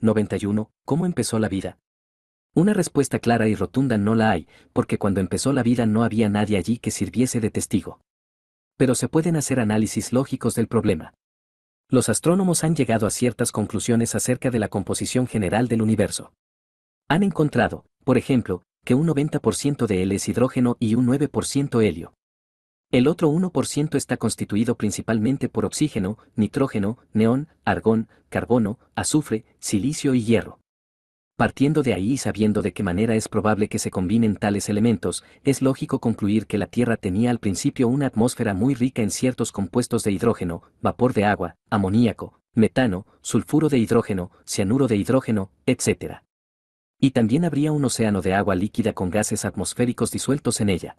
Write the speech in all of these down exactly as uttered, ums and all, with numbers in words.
noventa y uno. ¿Cómo empezó la vida? Una respuesta clara y rotunda no la hay, porque cuando empezó la vida no había nadie allí que sirviese de testigo. Pero se pueden hacer análisis lógicos del problema. Los astrónomos han llegado a ciertas conclusiones acerca de la composición general del universo. Han encontrado, por ejemplo, que un noventa por ciento de él es hidrógeno y un nueve por ciento helio. El otro uno por ciento está constituido principalmente por oxígeno, nitrógeno, neón, argón, carbono, azufre, silicio y hierro. Partiendo de ahí y sabiendo de qué manera es probable que se combinen tales elementos, es lógico concluir que la Tierra tenía al principio una atmósfera muy rica en ciertos compuestos de hidrógeno, vapor de agua, amoníaco, metano, sulfuro de hidrógeno, cianuro de hidrógeno, etcétera. Y también habría un océano de agua líquida con gases atmosféricos disueltos en ella.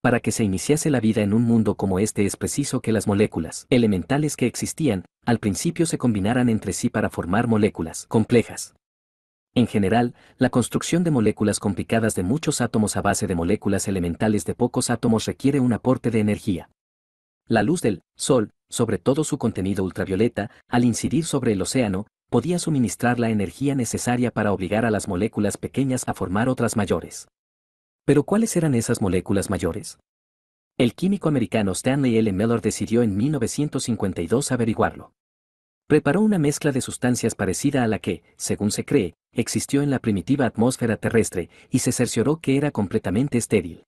Para que se iniciase la vida en un mundo como este es preciso que las moléculas elementales que existían, al principio se combinaran entre sí para formar moléculas complejas. En general, la construcción de moléculas complicadas de muchos átomos a base de moléculas elementales de pocos átomos requiere un aporte de energía. La luz del sol, sobre todo su contenido ultravioleta, al incidir sobre el océano, podía suministrar la energía necesaria para obligar a las moléculas pequeñas a formar otras mayores. ¿Pero cuáles eran esas moléculas mayores? El químico americano Stanley L. Miller decidió en mil novecientos cincuenta y dos averiguarlo. Preparó una mezcla de sustancias parecida a la que, según se cree, existió en la primitiva atmósfera terrestre y se cercioró que era completamente estéril.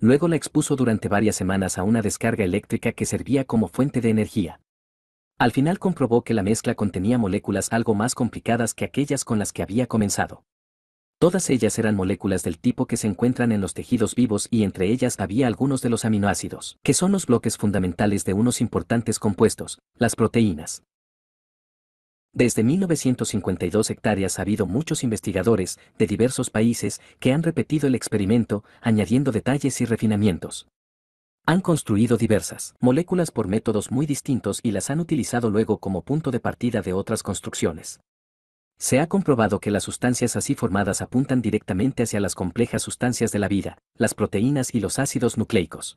Luego la expuso durante varias semanas a una descarga eléctrica que servía como fuente de energía. Al final comprobó que la mezcla contenía moléculas algo más complicadas que aquellas con las que había comenzado. Todas ellas eran moléculas del tipo que se encuentran en los tejidos vivos y entre ellas había algunos de los aminoácidos, que son los bloques fundamentales de unos importantes compuestos, las proteínas. Desde mil novecientos cincuenta y dos hectáreas ha habido muchos investigadores, de diversos países, que han repetido el experimento, añadiendo detalles y refinamientos. Han construido diversas moléculas por métodos muy distintos y las han utilizado luego como punto de partida de otras construcciones. Se ha comprobado que las sustancias así formadas apuntan directamente hacia las complejas sustancias de la vida, las proteínas y los ácidos nucleicos.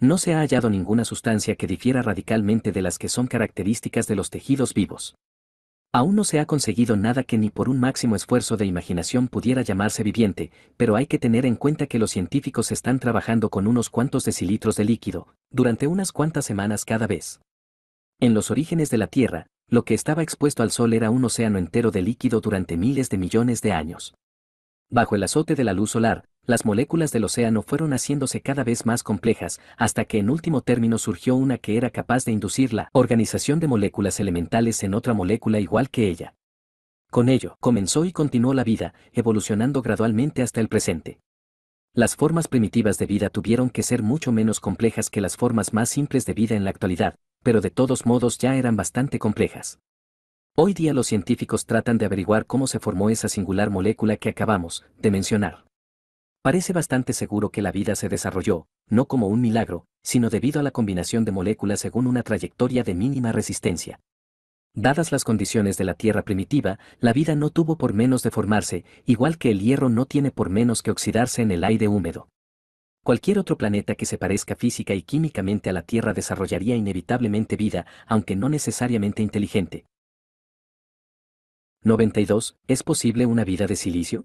No se ha hallado ninguna sustancia que difiera radicalmente de las que son características de los tejidos vivos. Aún no se ha conseguido nada que ni por un máximo esfuerzo de imaginación pudiera llamarse viviente, pero hay que tener en cuenta que los científicos están trabajando con unos cuantos decilitros de líquido, durante unas cuantas semanas cada vez. En los orígenes de la Tierra, lo que estaba expuesto al sol era un océano entero de líquido durante miles de millones de años. Bajo el azote de la luz solar, las moléculas del océano fueron haciéndose cada vez más complejas, hasta que en último término surgió una que era capaz de inducir la organización de moléculas elementales en otra molécula igual que ella. Con ello, comenzó y continuó la vida, evolucionando gradualmente hasta el presente. Las formas primitivas de vida tuvieron que ser mucho menos complejas que las formas más simples de vida en la actualidad, pero de todos modos ya eran bastante complejas. Hoy día los científicos tratan de averiguar cómo se formó esa singular molécula que acabamos de mencionar. Parece bastante seguro que la vida se desarrolló, no como un milagro, sino debido a la combinación de moléculas según una trayectoria de mínima resistencia. Dadas las condiciones de la Tierra primitiva, la vida no tuvo por menos de formarse, igual que el hierro no tiene por menos que oxidarse en el aire húmedo. Cualquier otro planeta que se parezca física y químicamente a la Tierra desarrollaría inevitablemente vida, aunque no necesariamente inteligente. noventa y dos. ¿Es posible una vida de silicio?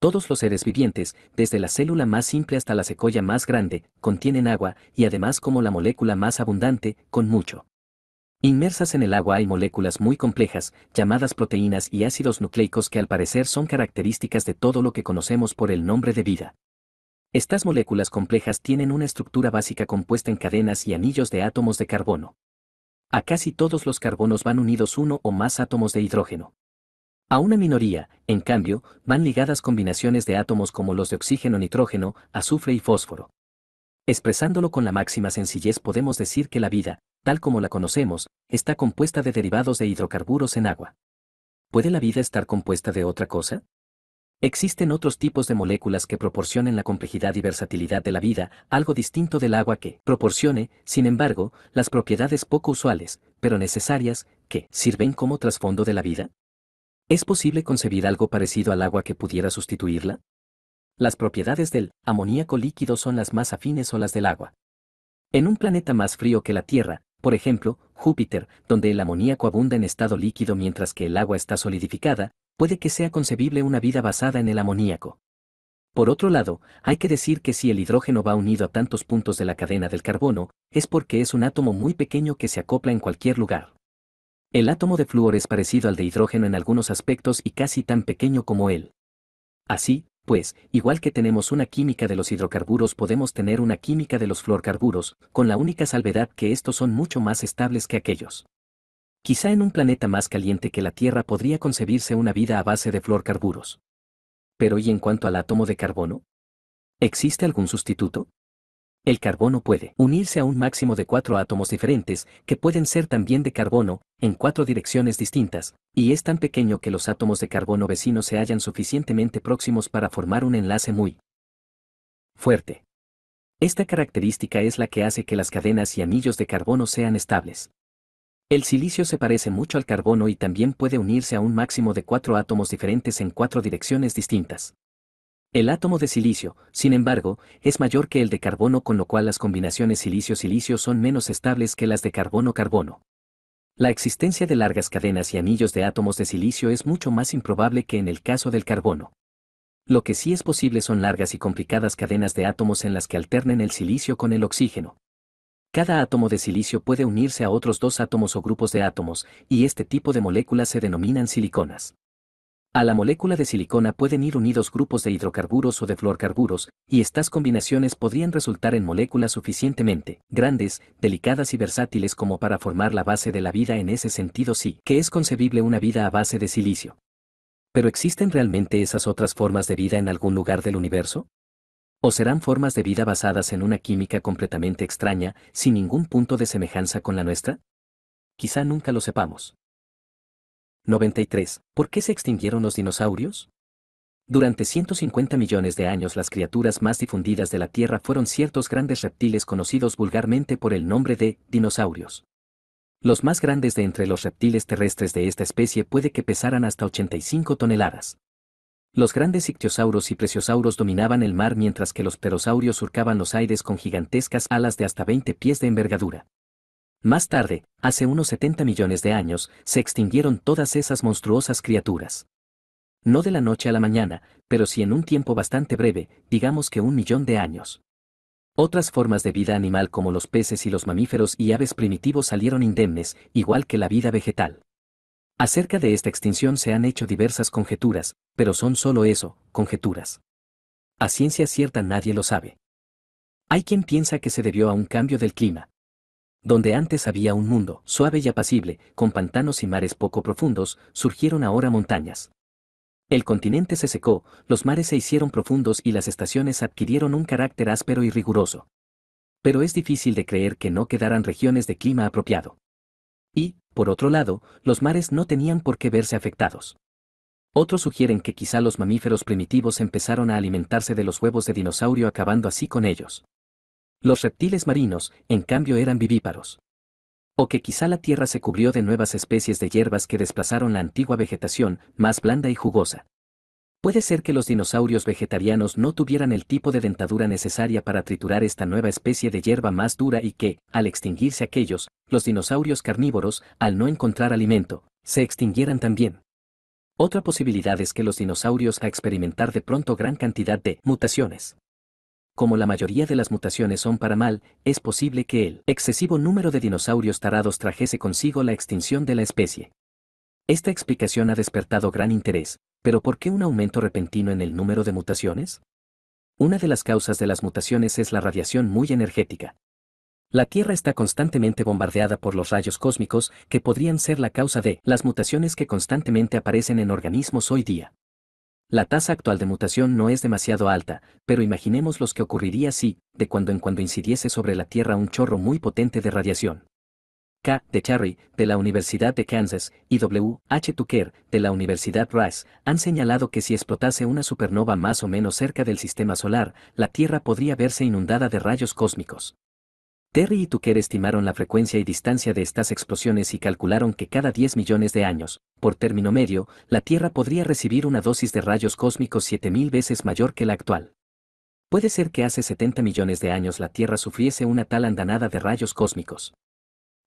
Todos los seres vivientes, desde la célula más simple hasta la secoya más grande, contienen agua, y además como la molécula más abundante, con mucho. Inmersas en el agua hay moléculas muy complejas, llamadas proteínas y ácidos nucleicos que al parecer son características de todo lo que conocemos por el nombre de vida. Estas moléculas complejas tienen una estructura básica compuesta en cadenas y anillos de átomos de carbono. A casi todos los carbonos van unidos uno o más átomos de hidrógeno. A una minoría, en cambio, van ligadas combinaciones de átomos como los de oxígeno, nitrógeno, azufre y fósforo. Expresándolo con la máxima sencillez podemos decir que la vida, tal como la conocemos, está compuesta de derivados de hidrocarburos en agua. ¿Puede la vida estar compuesta de otra cosa? Existen otros tipos de moléculas que proporcionen la complejidad y versatilidad de la vida, algo distinto del agua que proporcione, sin embargo, las propiedades poco usuales, pero necesarias, que sirven como trasfondo de la vida. ¿Es posible concebir algo parecido al agua que pudiera sustituirla? Las propiedades del amoníaco líquido son las más afines o las del agua. En un planeta más frío que la Tierra, Por ejemplo, Júpiter, donde el amoníaco abunda en estado líquido mientras que el agua está solidificada, puede que sea concebible una vida basada en el amoníaco. Por otro lado, hay que decir que si el hidrógeno va unido a tantos puntos de la cadena del carbono, es porque es un átomo muy pequeño que se acopla en cualquier lugar. El átomo de flúor es parecido al de hidrógeno en algunos aspectos y casi tan pequeño como él. Así, pues, igual que tenemos una química de los hidrocarburos, podemos tener una química de los fluorcarburos, con la única salvedad que estos son mucho más estables que aquellos. Quizá en un planeta más caliente que la Tierra podría concebirse una vida a base de fluorcarburos. Pero ¿y en cuanto al átomo de carbono? ¿Existe algún sustituto? El carbono puede unirse a un máximo de cuatro átomos diferentes, que pueden ser también de carbono, en cuatro direcciones distintas, y es tan pequeño que los átomos de carbono vecinos se hallan suficientemente próximos para formar un enlace muy fuerte. Esta característica es la que hace que las cadenas y anillos de carbono sean estables. El silicio se parece mucho al carbono y también puede unirse a un máximo de cuatro átomos diferentes en cuatro direcciones distintas. El átomo de silicio, sin embargo, es mayor que el de carbono, con lo cual las combinaciones silicio-silicio son menos estables que las de carbono-carbono. La existencia de largas cadenas y anillos de átomos de silicio es mucho más improbable que en el caso del carbono. Lo que sí es posible son largas y complicadas cadenas de átomos en las que alternen el silicio con el oxígeno. Cada átomo de silicio puede unirse a otros dos átomos o grupos de átomos, y este tipo de moléculas se denominan siliconas. A la molécula de silicona pueden ir unidos grupos de hidrocarburos o de fluorcarburos, y estas combinaciones podrían resultar en moléculas suficientemente grandes, delicadas y versátiles como para formar la base de la vida. En ese sentido sí que es concebible una vida a base de silicio. ¿Pero existen realmente esas otras formas de vida en algún lugar del universo? ¿O serán formas de vida basadas en una química completamente extraña, sin ningún punto de semejanza con la nuestra? Quizá nunca lo sepamos. noventa y tres. ¿Por qué se extinguieron los dinosaurios? Durante ciento cincuenta millones de años las criaturas más difundidas de la Tierra fueron ciertos grandes reptiles conocidos vulgarmente por el nombre de dinosaurios. Los más grandes de entre los reptiles terrestres de esta especie puede que pesaran hasta ochenta y cinco toneladas. Los grandes ictiosauros y plesiosauros dominaban el mar, mientras que los pterosaurios surcaban los aires con gigantescas alas de hasta veinte pies de envergadura. Más tarde, hace unos setenta millones de años, se extinguieron todas esas monstruosas criaturas. No de la noche a la mañana, pero sí en un tiempo bastante breve, digamos que un millón de años. Otras formas de vida animal como los peces y los mamíferos y aves primitivos salieron indemnes, igual que la vida vegetal. Acerca de esta extinción se han hecho diversas conjeturas, pero son solo eso, conjeturas. A ciencia cierta nadie lo sabe. Hay quien piensa que se debió a un cambio del clima. Donde antes había un mundo suave y apacible, con pantanos y mares poco profundos, surgieron ahora montañas. El continente se secó, los mares se hicieron profundos y las estaciones adquirieron un carácter áspero y riguroso. Pero es difícil de creer que no quedaran regiones de clima apropiado. Y, por otro lado, los mares no tenían por qué verse afectados. Otros sugieren que quizá los mamíferos primitivos empezaron a alimentarse de los huevos de dinosaurio, acabando así con ellos. Los reptiles marinos, en cambio, eran vivíparos. O que quizá la tierra se cubrió de nuevas especies de hierbas que desplazaron la antigua vegetación, más blanda y jugosa. Puede ser que los dinosaurios vegetarianos no tuvieran el tipo de dentadura necesaria para triturar esta nueva especie de hierba más dura y que, al extinguirse aquellos, los dinosaurios carnívoros, al no encontrar alimento, se extinguieran también. Otra posibilidad es que los dinosaurios a experimentar de pronto gran cantidad de mutaciones. Como la mayoría de las mutaciones son para mal, es posible que el excesivo número de dinosaurios tarados trajese consigo la extinción de la especie. Esta explicación ha despertado gran interés, pero ¿por qué un aumento repentino en el número de mutaciones? Una de las causas de las mutaciones es la radiación muy energética. La Tierra está constantemente bombardeada por los rayos cósmicos, que podrían ser la causa de las mutaciones que constantemente aparecen en organismos hoy día. La tasa actual de mutación no es demasiado alta, pero imaginemos lo que ocurriría si, de cuando en cuando, incidiese sobre la Tierra un chorro muy potente de radiación. K. de Cherry, de la Universidad de Kansas, y W. H. Tucker, de la Universidad Rice, han señalado que si explotase una supernova más o menos cerca del sistema solar, la Tierra podría verse inundada de rayos cósmicos. Terry y Tucker estimaron la frecuencia y distancia de estas explosiones y calcularon que cada diez millones de años, por término medio, la Tierra podría recibir una dosis de rayos cósmicos siete mil veces mayor que la actual. Puede ser que hace setenta millones de años la Tierra sufriese una tal andanada de rayos cósmicos.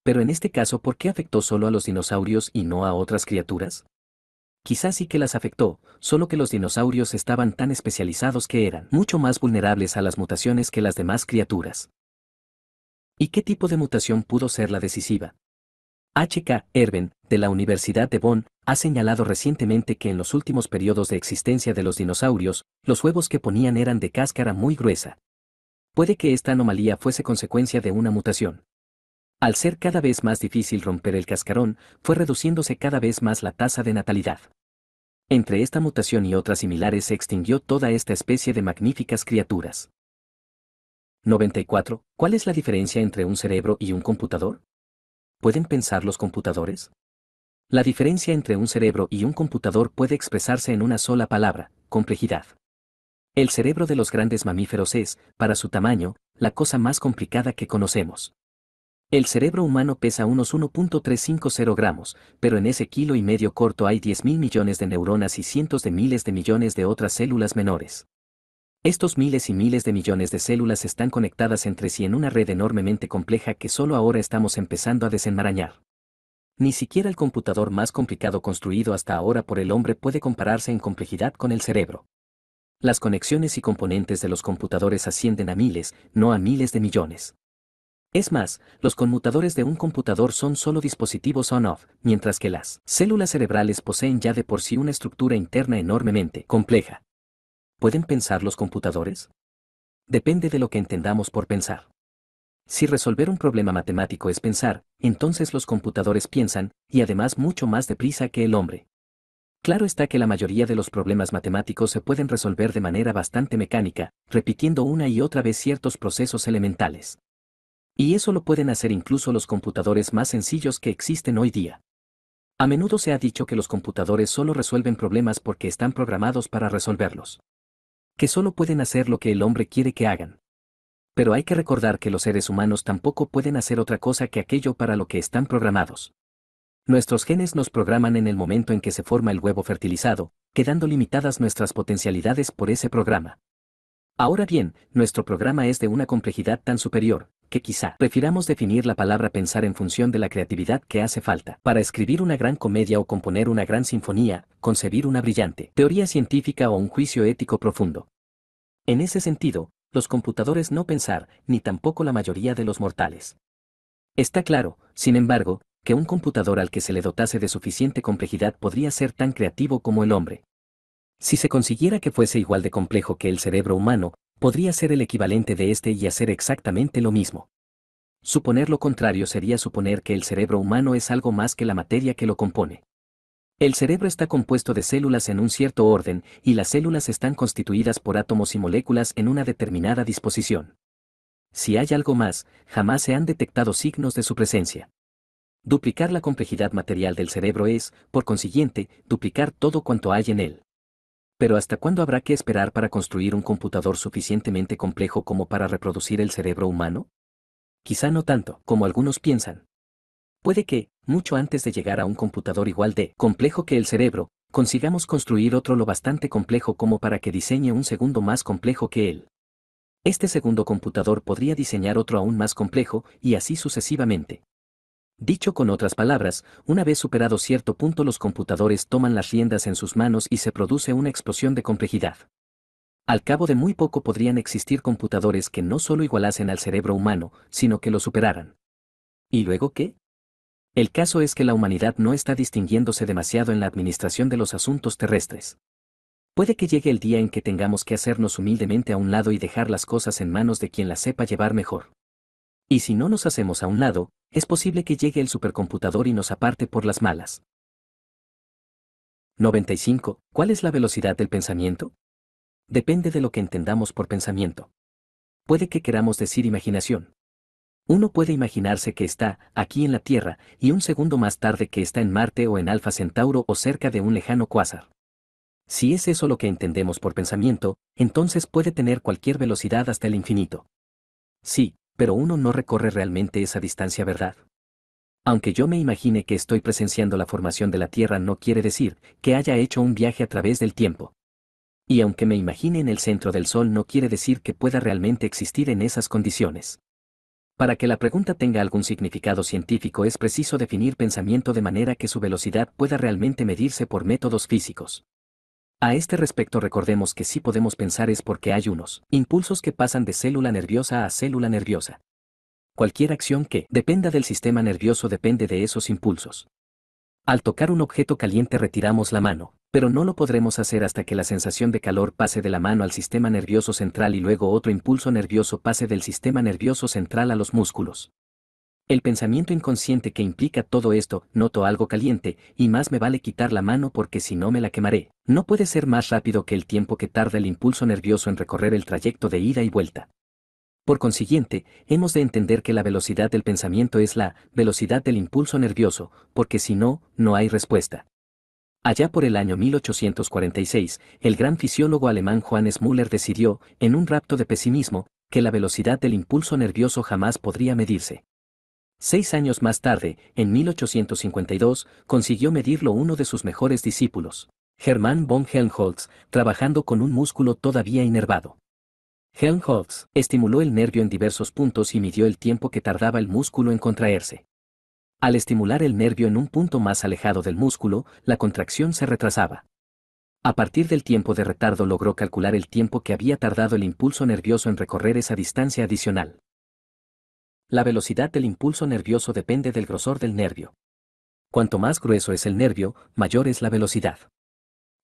Pero en este caso, ¿por qué afectó solo a los dinosaurios y no a otras criaturas? Quizás sí que las afectó, solo que los dinosaurios estaban tan especializados que eran mucho más vulnerables a las mutaciones que las demás criaturas. ¿Y qué tipo de mutación pudo ser la decisiva? H K Erben, de la Universidad de Bonn, ha señalado recientemente que en los últimos periodos de existencia de los dinosaurios, los huevos que ponían eran de cáscara muy gruesa. Puede que esta anomalía fuese consecuencia de una mutación. Al ser cada vez más difícil romper el cascarón, fue reduciéndose cada vez más la tasa de natalidad. Entre esta mutación y otras similares se extinguió toda esta especie de magníficas criaturas. noventa y cuatro. ¿Cuál es la diferencia entre un cerebro y un computador? ¿Pueden pensar los computadores? La diferencia entre un cerebro y un computador puede expresarse en una sola palabra: complejidad. El cerebro de los grandes mamíferos es, para su tamaño, la cosa más complicada que conocemos. El cerebro humano pesa unos uno punto trescientos cincuenta gramos, pero en ese kilo y medio corto hay diez mil millones de neuronas y cientos de miles de millones de otras células menores. Estos miles y miles de millones de células están conectadas entre sí en una red enormemente compleja que solo ahora estamos empezando a desenmarañar. Ni siquiera el computador más complicado construido hasta ahora por el hombre puede compararse en complejidad con el cerebro. Las conexiones y componentes de los computadores ascienden a miles, no a miles de millones. Es más, los conmutadores de un computador son solo dispositivos on-off, mientras que las células cerebrales poseen ya de por sí una estructura interna enormemente compleja. ¿Pueden pensar los computadores? Depende de lo que entendamos por pensar. Si resolver un problema matemático es pensar, entonces los computadores piensan, y además mucho más deprisa que el hombre. Claro está que la mayoría de los problemas matemáticos se pueden resolver de manera bastante mecánica, repitiendo una y otra vez ciertos procesos elementales. Y eso lo pueden hacer incluso los computadores más sencillos que existen hoy día. A menudo se ha dicho que los computadores solo resuelven problemas porque están programados para resolverlos. Que solo pueden hacer lo que el hombre quiere que hagan. Pero hay que recordar que los seres humanos tampoco pueden hacer otra cosa que aquello para lo que están programados. Nuestros genes nos programan en el momento en que se forma el huevo fertilizado, quedando limitadas nuestras potencialidades por ese programa. Ahora bien, nuestro programa es de una complejidad tan superior, que quizá prefiramos definir la palabra pensar en función de la creatividad que hace falta para escribir una gran comedia o componer una gran sinfonía, concebir una brillante teoría científica o un juicio ético profundo. En ese sentido, los computadores no pensar, ni tampoco la mayoría de los mortales. Está claro, sin embargo, que un computador al que se le dotase de suficiente complejidad podría ser tan creativo como el hombre. Si se consiguiera que fuese igual de complejo que el cerebro humano, podría ser el equivalente de este y hacer exactamente lo mismo. Suponer lo contrario sería suponer que el cerebro humano es algo más que la materia que lo compone. El cerebro está compuesto de células en un cierto orden, y las células están constituidas por átomos y moléculas en una determinada disposición. Si hay algo más, jamás se han detectado signos de su presencia. Duplicar la complejidad material del cerebro es, por consiguiente, duplicar todo cuanto hay en él. Pero ¿hasta cuándo habrá que esperar para construir un computador suficientemente complejo como para reproducir el cerebro humano? Quizá no tanto como algunos piensan. Puede que, mucho antes de llegar a un computador igual de complejo que el cerebro, consigamos construir otro lo bastante complejo como para que diseñe un segundo más complejo que él. Este segundo computador podría diseñar otro aún más complejo, y así sucesivamente. Dicho con otras palabras, una vez superado cierto punto los computadores toman las riendas en sus manos y se produce una explosión de complejidad. Al cabo de muy poco podrían existir computadores que no solo igualasen al cerebro humano, sino que lo superaran. ¿Y luego qué? El caso es que la humanidad no está distinguiéndose demasiado en la administración de los asuntos terrestres. Puede que llegue el día en que tengamos que hacernos humildemente a un lado y dejar las cosas en manos de quien las sepa llevar mejor. Y si no nos hacemos a un lado, es posible que llegue el supercomputador y nos aparte por las malas. noventa y cinco. ¿Cuál es la velocidad del pensamiento? Depende de lo que entendamos por pensamiento. Puede que queramos decir imaginación. Uno puede imaginarse que está aquí en la Tierra y un segundo más tarde que está en Marte o en Alfa Centauro o cerca de un lejano cuásar. Si es eso lo que entendemos por pensamiento, entonces puede tener cualquier velocidad hasta el infinito. Sí. Pero uno no recorre realmente esa distancia, ¿verdad? Aunque yo me imagine que estoy presenciando la formación de la Tierra, no quiere decir que haya hecho un viaje a través del tiempo. Y aunque me imagine en el centro del Sol, no quiere decir que pueda realmente existir en esas condiciones. Para que la pregunta tenga algún significado científico es preciso definir pensamiento de manera que su velocidad pueda realmente medirse por métodos físicos. A este respecto recordemos que si podemos pensar es porque hay unos impulsos que pasan de célula nerviosa a célula nerviosa. Cualquier acción que dependa del sistema nervioso depende de esos impulsos. Al tocar un objeto caliente retiramos la mano, pero no lo podremos hacer hasta que la sensación de calor pase de la mano al sistema nervioso central y luego otro impulso nervioso pase del sistema nervioso central a los músculos. El pensamiento inconsciente que implica todo esto, noto algo caliente, y más me vale quitar la mano porque si no me la quemaré, no puede ser más rápido que el tiempo que tarda el impulso nervioso en recorrer el trayecto de ida y vuelta. Por consiguiente, hemos de entender que la velocidad del pensamiento es la velocidad del impulso nervioso, porque si no, no hay respuesta. Allá por el año mil ochocientos cuarenta y seis, el gran fisiólogo alemán Johannes Müller decidió, en un rapto de pesimismo, que la velocidad del impulso nervioso jamás podría medirse. Seis años más tarde, en mil ochocientos cincuenta y dos, consiguió medirlo uno de sus mejores discípulos, Hermann von Helmholtz, trabajando con un músculo todavía inervado. Helmholtz estimuló el nervio en diversos puntos y midió el tiempo que tardaba el músculo en contraerse. Al estimular el nervio en un punto más alejado del músculo, la contracción se retrasaba. A partir del tiempo de retardo logró calcular el tiempo que había tardado el impulso nervioso en recorrer esa distancia adicional. La velocidad del impulso nervioso depende del grosor del nervio. Cuanto más grueso es el nervio, mayor es la velocidad.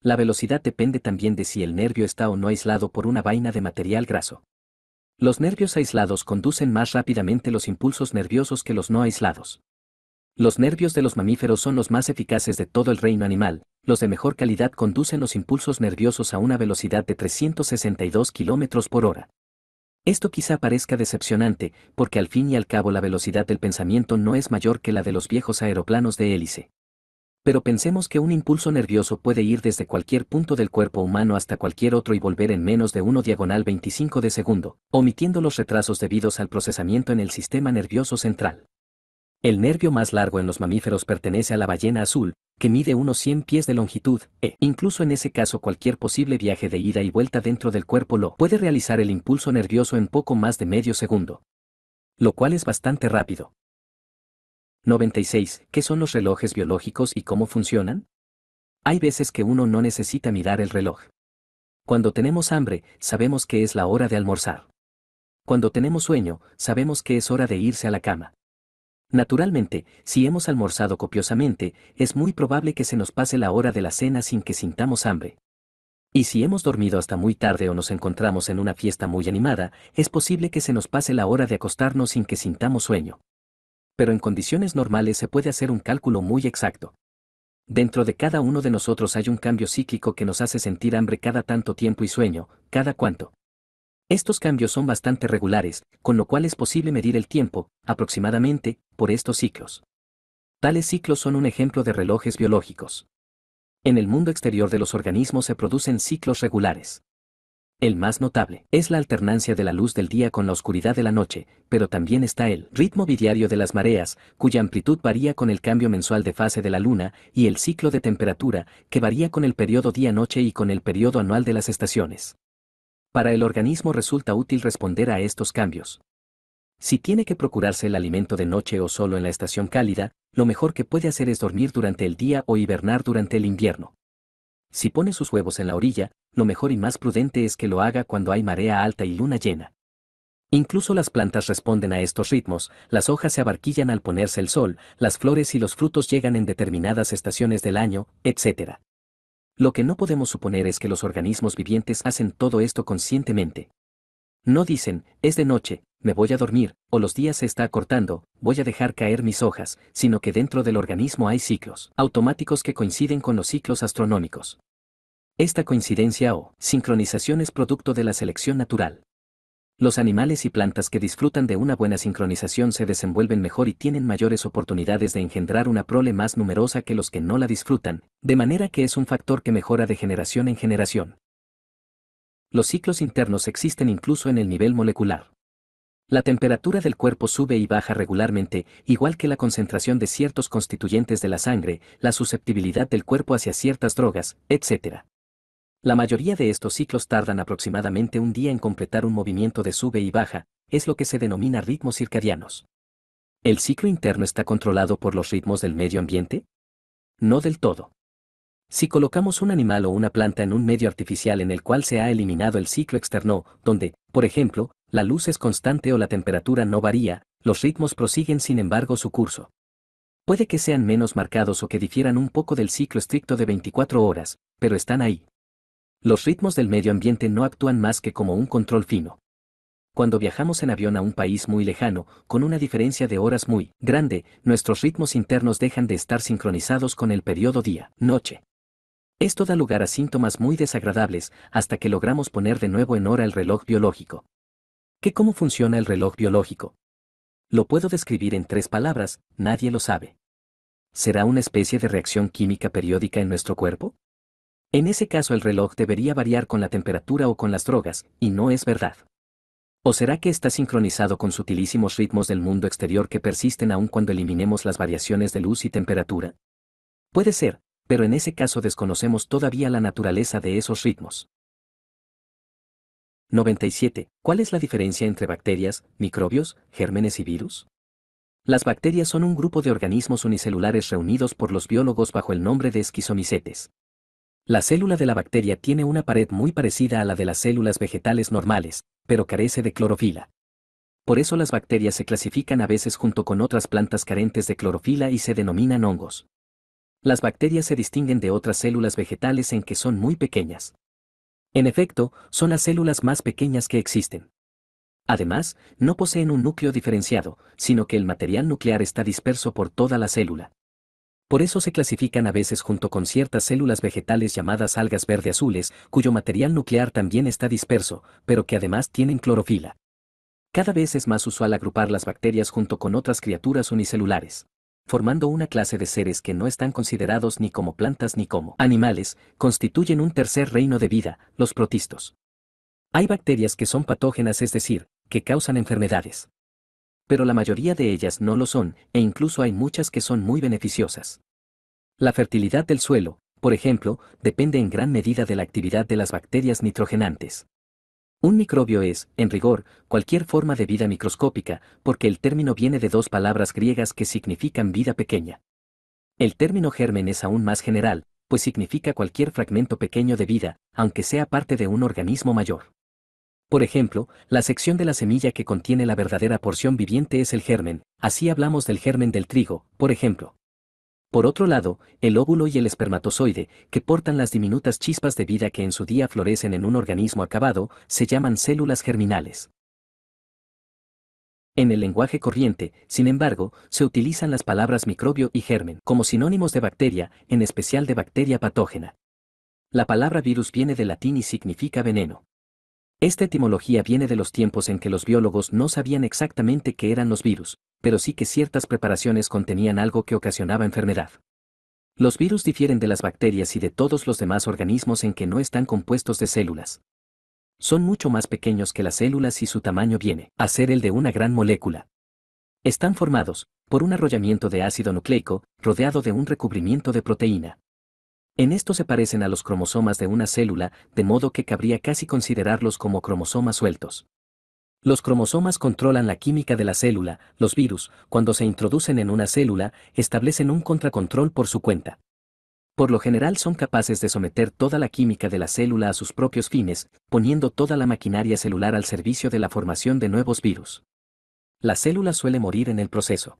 La velocidad depende también de si el nervio está o no aislado por una vaina de material graso. Los nervios aislados conducen más rápidamente los impulsos nerviosos que los no aislados. Los nervios de los mamíferos son los más eficaces de todo el reino animal. Los de mejor calidad conducen los impulsos nerviosos a una velocidad de trescientos sesenta y dos kilómetros por hora. Esto quizá parezca decepcionante, porque al fin y al cabo la velocidad del pensamiento no es mayor que la de los viejos aeroplanos de hélice. Pero pensemos que un impulso nervioso puede ir desde cualquier punto del cuerpo humano hasta cualquier otro y volver en menos de uno diagonal veinticinco de segundo, omitiendo los retrasos debidos al procesamiento en el sistema nervioso central. El nervio más largo en los mamíferos pertenece a la ballena azul, que mide unos cien pies de longitud, e incluso en ese caso cualquier posible viaje de ida y vuelta dentro del cuerpo lo puede realizar el impulso nervioso en poco más de medio segundo, lo cual es bastante rápido. noventa y seis. ¿Qué son los relojes biológicos y cómo funcionan? Hay veces que uno no necesita mirar el reloj. Cuando tenemos hambre, sabemos que es la hora de almorzar. Cuando tenemos sueño, sabemos que es hora de irse a la cama. Naturalmente, si hemos almorzado copiosamente, es muy probable que se nos pase la hora de la cena sin que sintamos hambre. Y si hemos dormido hasta muy tarde o nos encontramos en una fiesta muy animada, es posible que se nos pase la hora de acostarnos sin que sintamos sueño. Pero en condiciones normales se puede hacer un cálculo muy exacto. Dentro de cada uno de nosotros hay un cambio cíclico que nos hace sentir hambre cada tanto tiempo y sueño, cada cuánto. Estos cambios son bastante regulares, con lo cual es posible medir el tiempo, aproximadamente, por estos ciclos. Tales ciclos son un ejemplo de relojes biológicos. En el mundo exterior de los organismos se producen ciclos regulares. El más notable es la alternancia de la luz del día con la oscuridad de la noche, pero también está el ritmo bidiario de las mareas, cuya amplitud varía con el cambio mensual de fase de la luna, y el ciclo de temperatura, que varía con el periodo día-noche y con el periodo anual de las estaciones. Para el organismo resulta útil responder a estos cambios. Si tiene que procurarse el alimento de noche o solo en la estación cálida, lo mejor que puede hacer es dormir durante el día o hibernar durante el invierno. Si pone sus huevos en la orilla, lo mejor y más prudente es que lo haga cuando hay marea alta y luna llena. Incluso las plantas responden a estos ritmos, las hojas se abarquillan al ponerse el sol, las flores y los frutos llegan en determinadas estaciones del año, etcétera. Lo que no podemos suponer es que los organismos vivientes hacen todo esto conscientemente. No dicen, es de noche, me voy a dormir, o los días se está acortando, voy a dejar caer mis hojas, sino que dentro del organismo hay ciclos automáticos que coinciden con los ciclos astronómicos. Esta coincidencia o sincronización es producto de la selección natural. Los animales y plantas que disfrutan de una buena sincronización se desenvuelven mejor y tienen mayores oportunidades de engendrar una prole más numerosa que los que no la disfrutan, de manera que es un factor que mejora de generación en generación. Los ciclos internos existen incluso en el nivel molecular. La temperatura del cuerpo sube y baja regularmente, igual que la concentración de ciertos constituyentes de la sangre, la susceptibilidad del cuerpo hacia ciertas drogas, etcétera. La mayoría de estos ciclos tardan aproximadamente un día en completar un movimiento de sube y baja, es lo que se denomina ritmos circadianos. ¿El ciclo interno está controlado por los ritmos del medio ambiente? No del todo. Si colocamos un animal o una planta en un medio artificial en el cual se ha eliminado el ciclo externo, donde, por ejemplo, la luz es constante o la temperatura no varía, los ritmos prosiguen sin embargo su curso. Puede que sean menos marcados o que difieran un poco del ciclo estricto de veinticuatro horas, pero están ahí. Los ritmos del medio ambiente no actúan más que como un control fino. Cuando viajamos en avión a un país muy lejano, con una diferencia de horas muy grande, nuestros ritmos internos dejan de estar sincronizados con el periodo día-noche. Esto da lugar a síntomas muy desagradables, hasta que logramos poner de nuevo en hora el reloj biológico. ¿Qué cómo funciona el reloj biológico? Lo puedo describir en tres palabras, nadie lo sabe. ¿Será una especie de reacción química periódica en nuestro cuerpo? En ese caso el reloj debería variar con la temperatura o con las drogas, y no es verdad. ¿O será que está sincronizado con sutilísimos ritmos del mundo exterior que persisten aún cuando eliminemos las variaciones de luz y temperatura? Puede ser. Pero en ese caso desconocemos todavía la naturaleza de esos ritmos. noventa y siete. ¿Cuál es la diferencia entre bacterias, microbios, gérmenes y virus? Las bacterias son un grupo de organismos unicelulares reunidos por los biólogos bajo el nombre de esquizomicetes. La célula de la bacteria tiene una pared muy parecida a la de las células vegetales normales, pero carece de clorofila. Por eso las bacterias se clasifican a veces junto con otras plantas carentes de clorofila y se denominan hongos. Las bacterias se distinguen de otras células vegetales en que son muy pequeñas. En efecto, son las células más pequeñas que existen. Además, no poseen un núcleo diferenciado, sino que el material nuclear está disperso por toda la célula. Por eso se clasifican a veces junto con ciertas células vegetales llamadas algas verde-azules, cuyo material nuclear también está disperso, pero que además tienen clorofila. Cada vez es más usual agrupar las bacterias junto con otras criaturas unicelulares, formando una clase de seres que no están considerados ni como plantas ni como animales, constituyen un tercer reino de vida, los protistos. Hay bacterias que son patógenas, es decir, que causan enfermedades. Pero la mayoría de ellas no lo son, e incluso hay muchas que son muy beneficiosas. La fertilidad del suelo, por ejemplo, depende en gran medida de la actividad de las bacterias nitrogenantes. Un microbio es, en rigor, cualquier forma de vida microscópica, porque el término viene de dos palabras griegas que significan vida pequeña. El término germen es aún más general, pues significa cualquier fragmento pequeño de vida, aunque sea parte de un organismo mayor. Por ejemplo, la sección de la semilla que contiene la verdadera porción viviente es el germen, así hablamos del germen del trigo, por ejemplo. Por otro lado, el óvulo y el espermatozoide, que portan las diminutas chispas de vida que en su día florecen en un organismo acabado, se llaman células germinales. En el lenguaje corriente, sin embargo, se utilizan las palabras microbio y germen como sinónimos de bacteria, en especial de bacteria patógena. La palabra virus viene del latín y significa veneno. Esta etimología viene de los tiempos en que los biólogos no sabían exactamente qué eran los virus, pero sí que ciertas preparaciones contenían algo que ocasionaba enfermedad. Los virus difieren de las bacterias y de todos los demás organismos en que no están compuestos de células. Son mucho más pequeños que las células y su tamaño viene a ser el de una gran molécula. Están formados por un arrollamiento de ácido nucleico, rodeado de un recubrimiento de proteína. En esto se parecen a los cromosomas de una célula, de modo que cabría casi considerarlos como cromosomas sueltos. Los cromosomas controlan la química de la célula. Los virus, cuando se introducen en una célula, establecen un contracontrol por su cuenta. Por lo general son capaces de someter toda la química de la célula a sus propios fines, poniendo toda la maquinaria celular al servicio de la formación de nuevos virus. La célula suele morir en el proceso.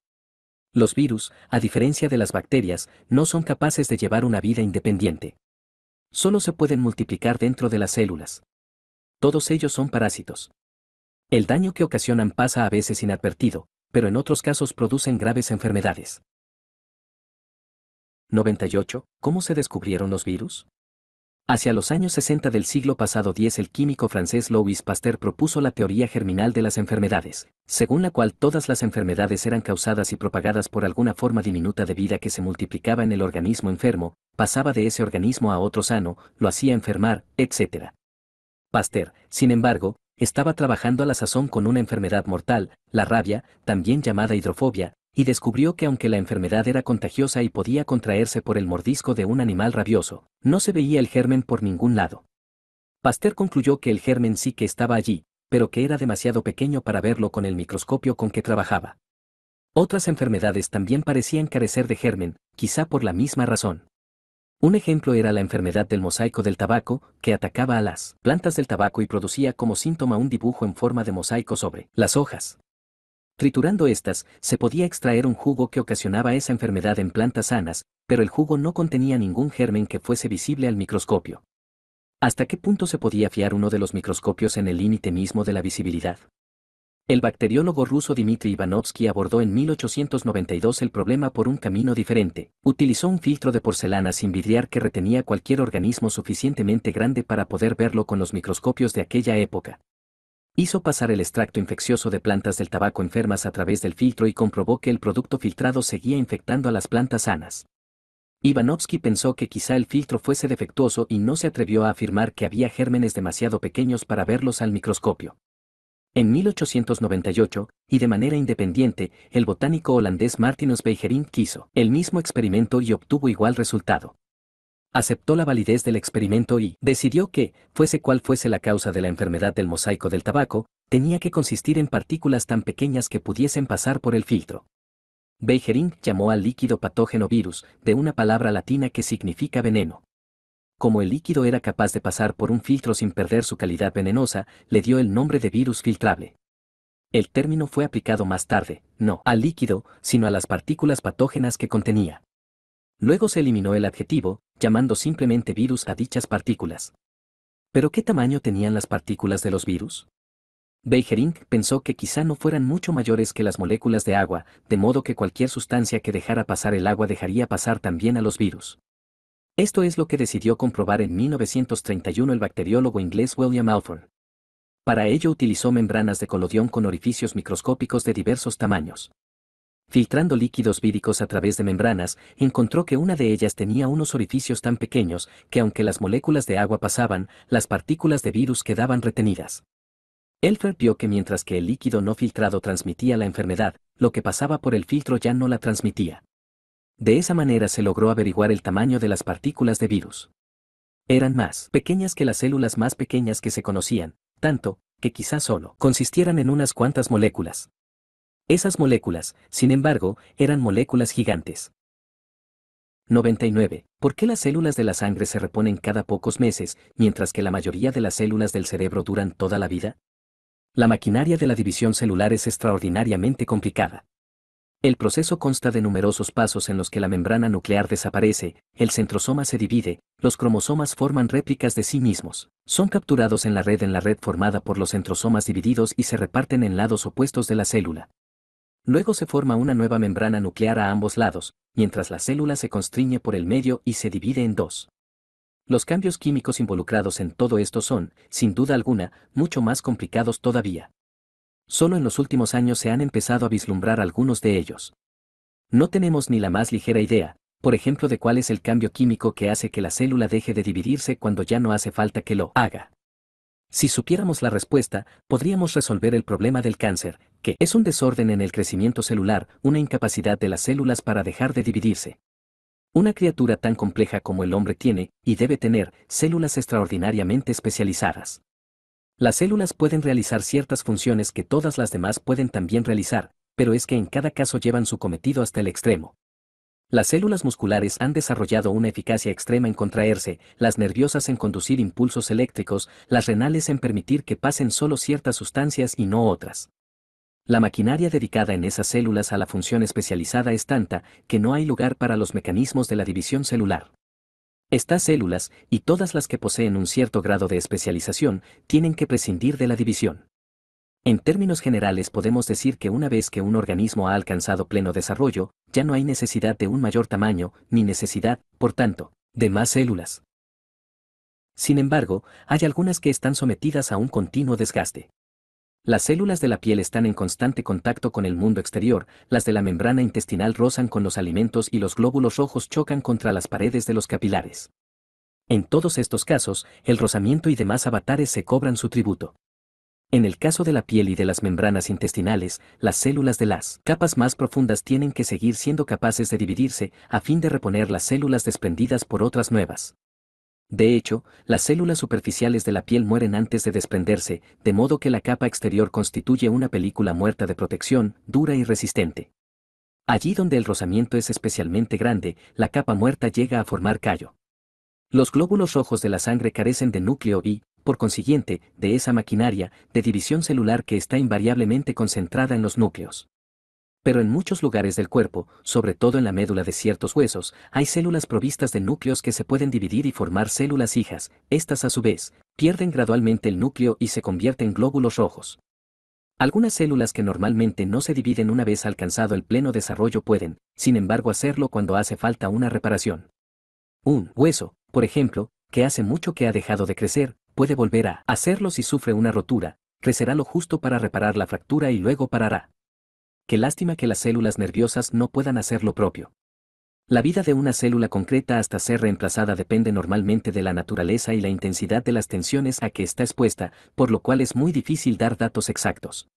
Los virus, a diferencia de las bacterias, no son capaces de llevar una vida independiente. Solo se pueden multiplicar dentro de las células. Todos ellos son parásitos. El daño que ocasionan pasa a veces inadvertido, pero en otros casos producen graves enfermedades. noventa y ocho. ¿Cómo se descubrieron los virus? Hacia los años sesenta del siglo pasado diez, el químico francés Louis Pasteur propuso la teoría germinal de las enfermedades, según la cual todas las enfermedades eran causadas y propagadas por alguna forma diminuta de vida que se multiplicaba en el organismo enfermo, pasaba de ese organismo a otro sano, lo hacía enfermar, etcétera. Pasteur, sin embargo, estaba trabajando a la sazón con una enfermedad mortal, la rabia, también llamada hidrofobia, y descubrió que aunque la enfermedad era contagiosa y podía contraerse por el mordisco de un animal rabioso, no se veía el germen por ningún lado. Pasteur concluyó que el germen sí que estaba allí, pero que era demasiado pequeño para verlo con el microscopio con que trabajaba. Otras enfermedades también parecían carecer de germen, quizá por la misma razón. Un ejemplo era la enfermedad del mosaico del tabaco, que atacaba a las plantas del tabaco y producía como síntoma un dibujo en forma de mosaico sobre las hojas. Triturando estas, se podía extraer un jugo que ocasionaba esa enfermedad en plantas sanas, pero el jugo no contenía ningún germen que fuese visible al microscopio. ¿Hasta qué punto se podía fiar uno de los microscopios en el límite mismo de la visibilidad? El bacteriólogo ruso Dmitri Ivanovsky abordó en mil ochocientos noventa y dos el problema por un camino diferente. Utilizó un filtro de porcelana sin vidriar que retenía cualquier organismo suficientemente grande para poder verlo con los microscopios de aquella época. Hizo pasar el extracto infeccioso de plantas del tabaco enfermas a través del filtro y comprobó que el producto filtrado seguía infectando a las plantas sanas. Ivanovsky pensó que quizá el filtro fuese defectuoso y no se atrevió a afirmar que había gérmenes demasiado pequeños para verlos al microscopio. En mil ochocientos noventa y ocho, y de manera independiente, el botánico holandés Martinus Beijerinck hizo el mismo experimento y obtuvo igual resultado. Aceptó la validez del experimento y decidió que, fuese cual fuese la causa de la enfermedad del mosaico del tabaco, tenía que consistir en partículas tan pequeñas que pudiesen pasar por el filtro. Beijerinck llamó al líquido patógeno virus, de una palabra latina que significa veneno. Como el líquido era capaz de pasar por un filtro sin perder su calidad venenosa, le dio el nombre de virus filtrable. El término fue aplicado más tarde, no al líquido, sino a las partículas patógenas que contenía. Luego se eliminó el adjetivo, llamando simplemente virus a dichas partículas. ¿Pero qué tamaño tenían las partículas de los virus? Beijerinck pensó que quizá no fueran mucho mayores que las moléculas de agua, de modo que cualquier sustancia que dejara pasar el agua dejaría pasar también a los virus. Esto es lo que decidió comprobar en mil novecientos treinta y uno el bacteriólogo inglés William Elford. Para ello utilizó membranas de colodión con orificios microscópicos de diversos tamaños. Filtrando líquidos víricos a través de membranas, encontró que una de ellas tenía unos orificios tan pequeños que aunque las moléculas de agua pasaban, las partículas de virus quedaban retenidas. Elford vio que mientras que el líquido no filtrado transmitía la enfermedad, lo que pasaba por el filtro ya no la transmitía. De esa manera se logró averiguar el tamaño de las partículas de virus. Eran más pequeñas que las células más pequeñas que se conocían, tanto que quizás solo consistieran en unas cuantas moléculas. Esas moléculas, sin embargo, eran moléculas gigantes. noventa y nueve. ¿Por qué las células de la sangre se reponen cada pocos meses, mientras que la mayoría de las células del cerebro duran toda la vida? La maquinaria de la división celular es extraordinariamente complicada. El proceso consta de numerosos pasos en los que la membrana nuclear desaparece, el centrosoma se divide, los cromosomas forman réplicas de sí mismos, son capturados en la red en la red formada por los centrosomas divididos y se reparten en lados opuestos de la célula. Luego se forma una nueva membrana nuclear a ambos lados, mientras la célula se constriñe por el medio y se divide en dos. Los cambios químicos involucrados en todo esto son, sin duda alguna, mucho más complicados todavía. Solo en los últimos años se han empezado a vislumbrar algunos de ellos. No tenemos ni la más ligera idea, por ejemplo, de cuál es el cambio químico que hace que la célula deje de dividirse cuando ya no hace falta que lo haga. Si supiéramos la respuesta, podríamos resolver el problema del cáncer, que es un desorden en el crecimiento celular, una incapacidad de las células para dejar de dividirse. Una criatura tan compleja como el hombre tiene, y debe tener, células extraordinariamente especializadas. Las células pueden realizar ciertas funciones que todas las demás pueden también realizar, pero es que en cada caso llevan su cometido hasta el extremo. Las células musculares han desarrollado una eficacia extrema en contraerse, las nerviosas en conducir impulsos eléctricos, las renales en permitir que pasen solo ciertas sustancias y no otras. La maquinaria dedicada en esas células a la función especializada es tanta que no hay lugar para los mecanismos de la división celular. Estas células, y todas las que poseen un cierto grado de especialización, tienen que prescindir de la división. En términos generales podemos decir que una vez que un organismo ha alcanzado pleno desarrollo, ya no hay necesidad de un mayor tamaño, ni necesidad, por tanto, de más células. Sin embargo, hay algunas que están sometidas a un continuo desgaste. Las células de la piel están en constante contacto con el mundo exterior, las de la membrana intestinal rozan con los alimentos y los glóbulos rojos chocan contra las paredes de los capilares. En todos estos casos, el rozamiento y demás avatares se cobran su tributo. En el caso de la piel y de las membranas intestinales, las células de las capas más profundas tienen que seguir siendo capaces de dividirse a fin de reponer las células desprendidas por otras nuevas. De hecho, las células superficiales de la piel mueren antes de desprenderse, de modo que la capa exterior constituye una película muerta de protección, dura y resistente. Allí donde el rozamiento es especialmente grande, la capa muerta llega a formar callo. Los glóbulos rojos de la sangre carecen de núcleo y, por consiguiente, de esa maquinaria de división celular que está invariablemente concentrada en los núcleos. Pero en muchos lugares del cuerpo, sobre todo en la médula de ciertos huesos, hay células provistas de núcleos que se pueden dividir y formar células hijas. Estas a su vez, pierden gradualmente el núcleo y se convierten en glóbulos rojos. Algunas células que normalmente no se dividen una vez alcanzado el pleno desarrollo pueden, sin embargo, hacerlo cuando hace falta una reparación. Un hueso, por ejemplo, que hace mucho que ha dejado de crecer, puede volver a hacerlo si sufre una rotura, crecerá lo justo para reparar la fractura y luego parará. Qué lástima que las células nerviosas no puedan hacer lo propio. La vida de una célula concreta hasta ser reemplazada depende normalmente de la naturaleza y la intensidad de las tensiones a que está expuesta, por lo cual es muy difícil dar datos exactos.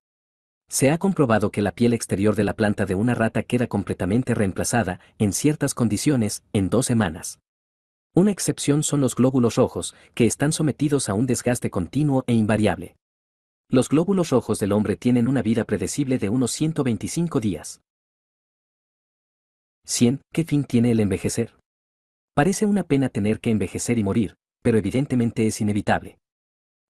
Se ha comprobado que la piel exterior de la planta de una rata queda completamente reemplazada, en ciertas condiciones, en dos semanas. Una excepción son los glóbulos rojos, que están sometidos a un desgaste continuo e invariable. Los glóbulos rojos del hombre tienen una vida predecible de unos ciento veinticinco días. cien. ¿Qué fin tiene el envejecer? Parece una pena tener que envejecer y morir, pero evidentemente es inevitable.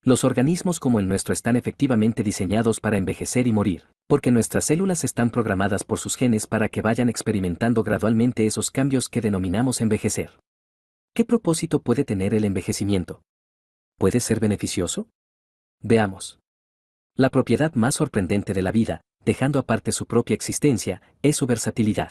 Los organismos como el nuestro están efectivamente diseñados para envejecer y morir, porque nuestras células están programadas por sus genes para que vayan experimentando gradualmente esos cambios que denominamos envejecer. ¿Qué propósito puede tener el envejecimiento? ¿Puede ser beneficioso? Veamos. La propiedad más sorprendente de la vida, dejando aparte su propia existencia, es su versatilidad.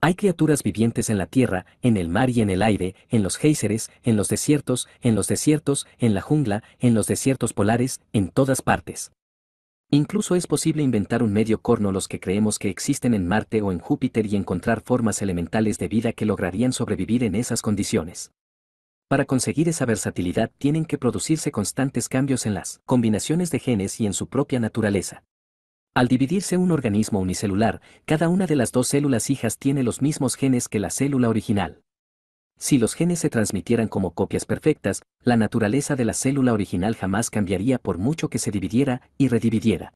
Hay criaturas vivientes en la tierra, en el mar y en el aire, en los géiseres, en los desiertos, en los desiertos, en la jungla, en los desiertos polares, en todas partes. Incluso es posible inventar un medio corno los que creemos que existen en Marte o en Júpiter y encontrar formas elementales de vida que lograrían sobrevivir en esas condiciones. Para conseguir esa versatilidad tienen que producirse constantes cambios en las combinaciones de genes y en su propia naturaleza. Al dividirse un organismo unicelular, cada una de las dos células hijas tiene los mismos genes que la célula original. Si los genes se transmitieran como copias perfectas, la naturaleza de la célula original jamás cambiaría por mucho que se dividiera y redividiera.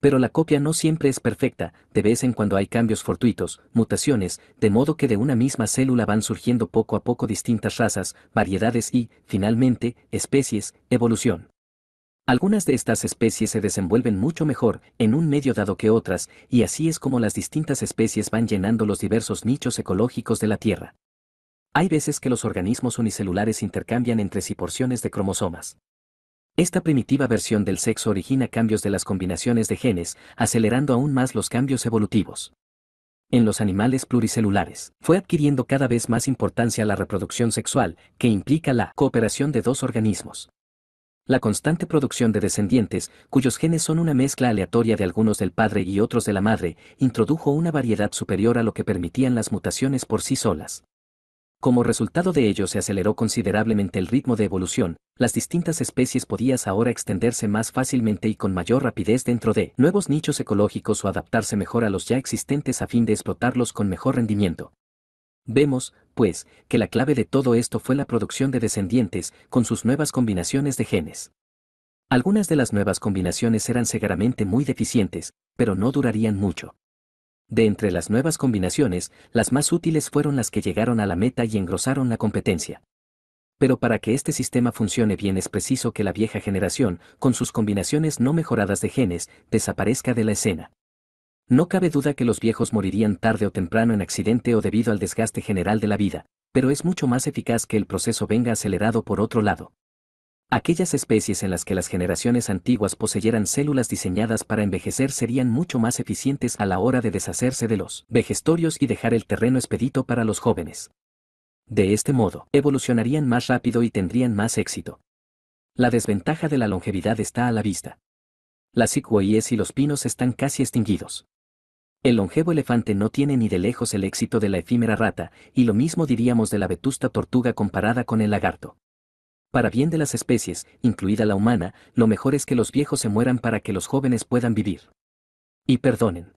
Pero la copia no siempre es perfecta, de vez en cuando hay cambios fortuitos, mutaciones, de modo que de una misma célula van surgiendo poco a poco distintas razas, variedades y, finalmente, especies, evolución. Algunas de estas especies se desenvuelven mucho mejor en un medio dado que otras, y así es como las distintas especies van llenando los diversos nichos ecológicos de la Tierra. Hay veces que los organismos unicelulares intercambian entre sí porciones de cromosomas. Esta primitiva versión del sexo origina cambios de las combinaciones de genes, acelerando aún más los cambios evolutivos. En los animales pluricelulares, fue adquiriendo cada vez más importancia la reproducción sexual, que implica la cooperación de dos organismos. La constante producción de descendientes, cuyos genes son una mezcla aleatoria de algunos del padre y otros de la madre, introdujo una variedad superior a lo que permitían las mutaciones por sí solas. Como resultado de ello se aceleró considerablemente el ritmo de evolución, las distintas especies podían ahora extenderse más fácilmente y con mayor rapidez dentro de nuevos nichos ecológicos o adaptarse mejor a los ya existentes a fin de explotarlos con mejor rendimiento. Vemos, pues, que la clave de todo esto fue la producción de descendientes, con sus nuevas combinaciones de genes. Algunas de las nuevas combinaciones eran seguramente muy deficientes, pero no durarían mucho. De entre las nuevas combinaciones, las más útiles fueron las que llegaron a la meta y engrosaron la competencia. Pero para que este sistema funcione bien es preciso que la vieja generación, con sus combinaciones no mejoradas de genes, desaparezca de la escena. No cabe duda que los viejos morirían tarde o temprano en accidente o debido al desgaste general de la vida, pero es mucho más eficaz que el proceso venga acelerado por otro lado. Aquellas especies en las que las generaciones antiguas poseyeran células diseñadas para envejecer serían mucho más eficientes a la hora de deshacerse de los vejestorios y dejar el terreno expedito para los jóvenes. De este modo, evolucionarían más rápido y tendrían más éxito. La desventaja de la longevidad está a la vista. Las secuoyas y los pinos están casi extinguidos. El longevo elefante no tiene ni de lejos el éxito de la efímera rata, y lo mismo diríamos de la vetusta tortuga comparada con el lagarto. Para bien de las especies, incluida la humana, lo mejor es que los viejos se mueran para que los jóvenes puedan vivir. Y perdonen.